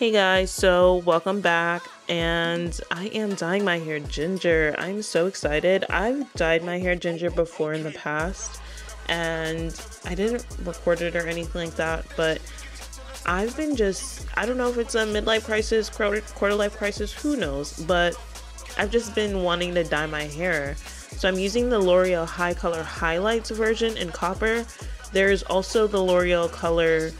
Hey guys, so welcome back, and I am dyeing my hair ginger. I'm so excited. I've dyed my hair ginger before in the past, and I didn't record it or anything like that, but I've been just, I don't know if it's a midlife crisis, quarter life crisis, who knows, but I've just been wanting to dye my hair. So I'm using the L'Oréal HiColor Highlights version in copper. There's also the L'Oréal color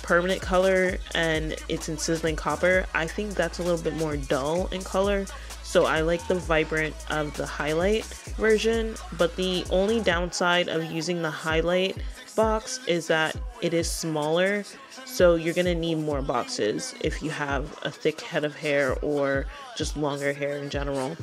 permanent color, and it's in sizzling copper. I think that's a little bit more dull in color, so I like the vibrant of the highlight version. But the only downside of using the highlight box is that it is smaller, so you're gonna need more boxes if you have a thick head of hair or just longer hair in general.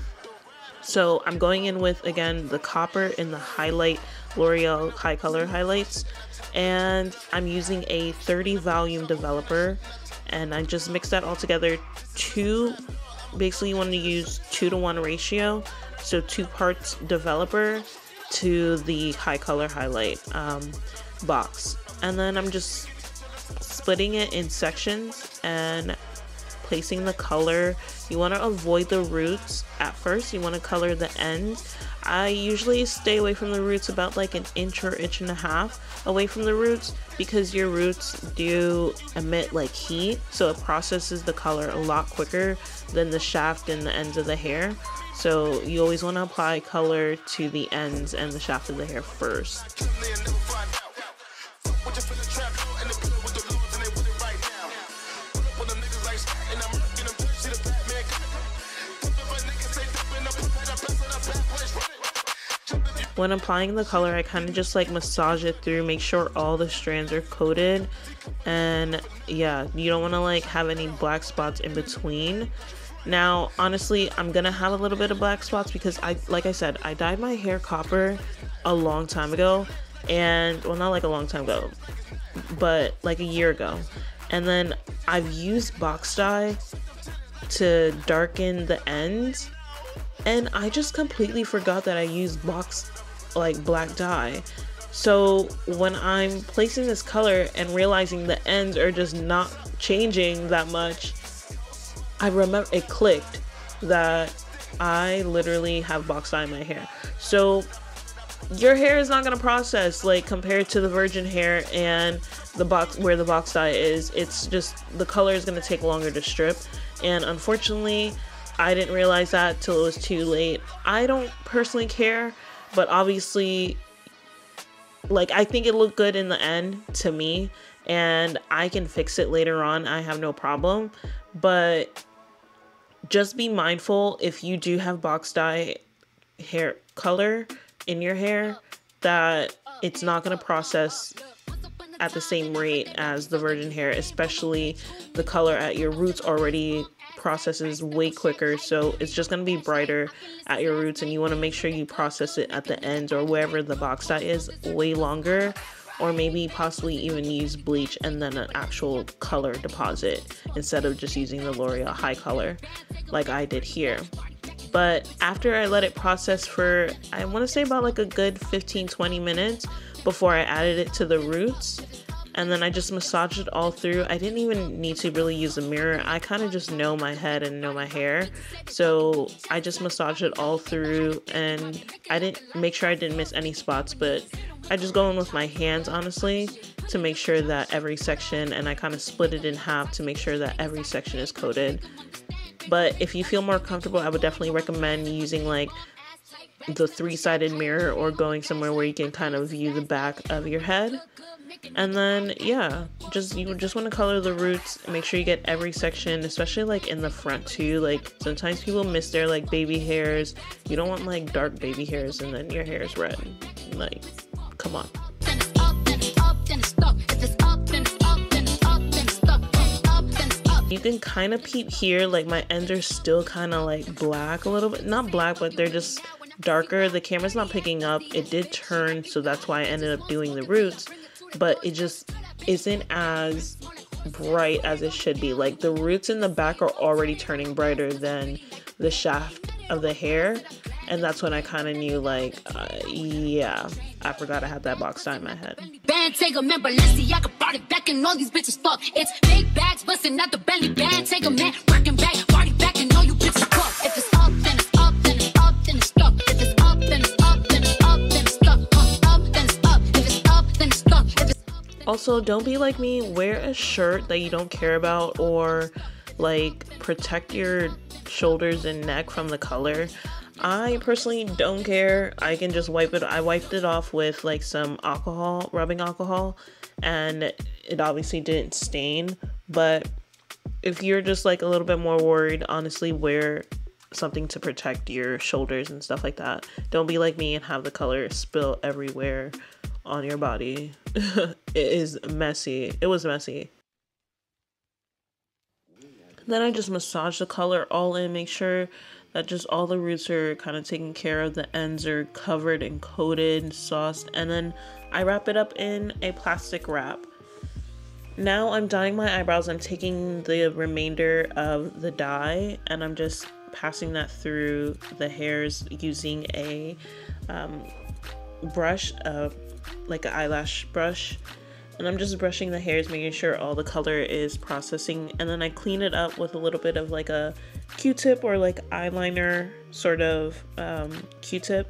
So I'm going in with, again, the copper in the highlight, L'Oréal HiColor Highlights, and I'm using a 30 volume developer, and I just mix that all together. Basically you want to use 2-to-1 ratio, so 2 parts developer to the HiColor Highlight box. And then I'm just splitting it in sections and placing the color. You want to avoid the roots at first. You want to color the ends. I usually stay away from the roots about like an inch or inch and a half away from the roots, because your roots do emit like heat, so it processes the color a lot quicker than the shaft and the ends of the hair. So you always want to apply color to the ends and the shaft of the hair first. When applying the color, I kind of just like massage it through, make sure all the strands are coated, and yeah, you don't want to like have any black spots in between. Now, honestly, I'm gonna have a little bit of black spots because like I said, I dyed my hair copper a long time ago, and well, not like a long time ago, but like a year ago. And then I've used box dye to darken the ends, and I just completely forgot that I used black dye. So when I'm placing this color and realizing the ends are just not changing that much, I remember it clicked that I literally have box dye in my hair. So your hair is not going to process like compared to the virgin hair and the box, where the box dye is. It's just the color is going to take longer to strip, and unfortunately I didn't realize that till it was too late. I don't personally care, but obviously, like, I think it looked good in the end to me, and I can fix it later on. I have no problem. But just be mindful, if you do have box dye hair color in your hair, that it's not going to process at the same rate as the virgin hair, especially the color at your roots already processes way quicker, so it's just going to be brighter at your roots, and you want to make sure you process it at the ends or wherever the box dye is way longer, or maybe possibly even use bleach and then an actual color deposit instead of just using the L'Oréal HiColor like I did here. But after I let it process for, I want to say about like a good 15-20 minutes before I added it to the roots. And then I just massaged it all through. I didn't even need to really use a mirror. I kind of just know my head and know my hair. So I just massaged it all through, and I didn't make sure I didn't miss any spots, but I just go in with my hands, honestly, to make sure that every section, and I kind of split it in half to make sure that every section is coated. But if you feel more comfortable, I would definitely recommend using like the 3-sided mirror, or going somewhere where you can kind of view the back of your head. And then yeah, you just want to color the roots, make sure you get every section, especially like in the front too. Like sometimes people miss their like baby hairs. You don't want like dark baby hairs and then your hair is red. Like, come on. You can kind of peep here, like my ends are still kind of like black a little bit. Not black, but they're just darker. The camera's not picking up. It did turn, so that's why I ended up doing the roots, but it just isn't as bright as it should be. Like the roots in the back are already turning brighter than the shaft of the hair, and that's when I kind of knew like yeah, I forgot I had that box dye in my head. hand, take a man, Balenciaga brought it back and all these bitches fuck. It's big bags busting out the belly band, take a man, rockin' back, party back and all you bitches fuck. If it's up, then it's up, then it's up, then it's stuck. If it's up, then it's up, then it's up, then it's stuck. Up, then it's up. If it's up, then it's stuck. If it's up, then also, don't be like me, wear a shirt that you don't care about, or like protect your shoulders and neck from the color. I personally don't care. I can just wipe it. I wiped it off with like some alcohol, rubbing alcohol, and it obviously didn't stain. But if you're just like a little bit more worried, honestly, wear something to protect your shoulders and stuff like that. Don't be like me and have the color spill everywhere on your body. It is messy. It was messy. Then I just massage the color all in, make sure that just all the roots are kind of taken care of, the ends are covered and coated and sauced, and then I wrap it up in a plastic wrap. Now I'm dyeing my eyebrows. I'm taking the remainder of the dye and I'm just passing that through the hairs using a brush, like an eyelash brush. And I'm just brushing the hairs, making sure all the color is processing, and then I clean it up with a little bit of like a Q-tip or like eyeliner sort of Q-tip.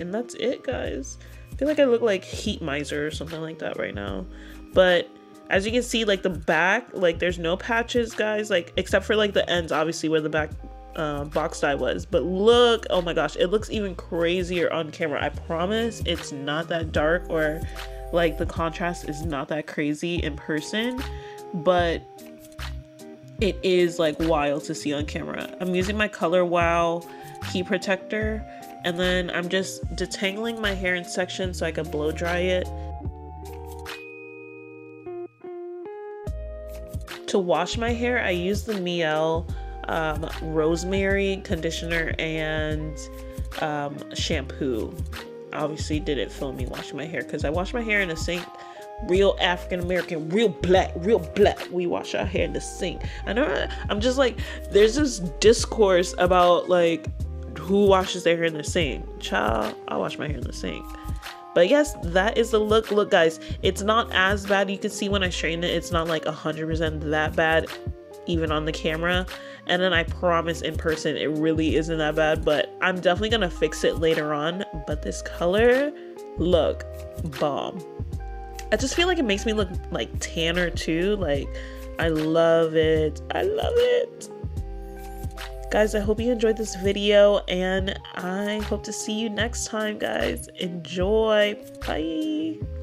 And that's it, guys. I feel like I look like Heat Miser or something like that right now. But as you can see, like the back, like there's no patches, guys, like except for like the ends, obviously, where the back box dye was. But look, oh my gosh, it looks even crazier on camera. I promise it's not that dark, or like the contrast is not that crazy in person, but it is like wild to see on camera. I'm using my Color Wow heat protector, and then I'm just detangling my hair in sections so I can blow dry it. To wash my hair, I use the Mielle rosemary conditioner and shampoo. Obviously didn't film me washing my hair because I wash my hair in the sink. Real African-American, real black, we wash our hair in the sink. I know, I'm just like, there's this discourse about like who washes their hair in the sink. Child, I wash my hair in the sink. But yes, that is the look. Look, guys, it's not as bad. You can see when I straighten it, it's not like 100% that bad, even on the camera. And then I promise in person it really isn't that bad, but I'm definitely gonna fix it later on. But this color, look, bomb. I just feel like it makes me look like tanner too. Like, I love it, I love it. Guys, I hope you enjoyed this video, and I hope to see you next time, guys. Enjoy, bye.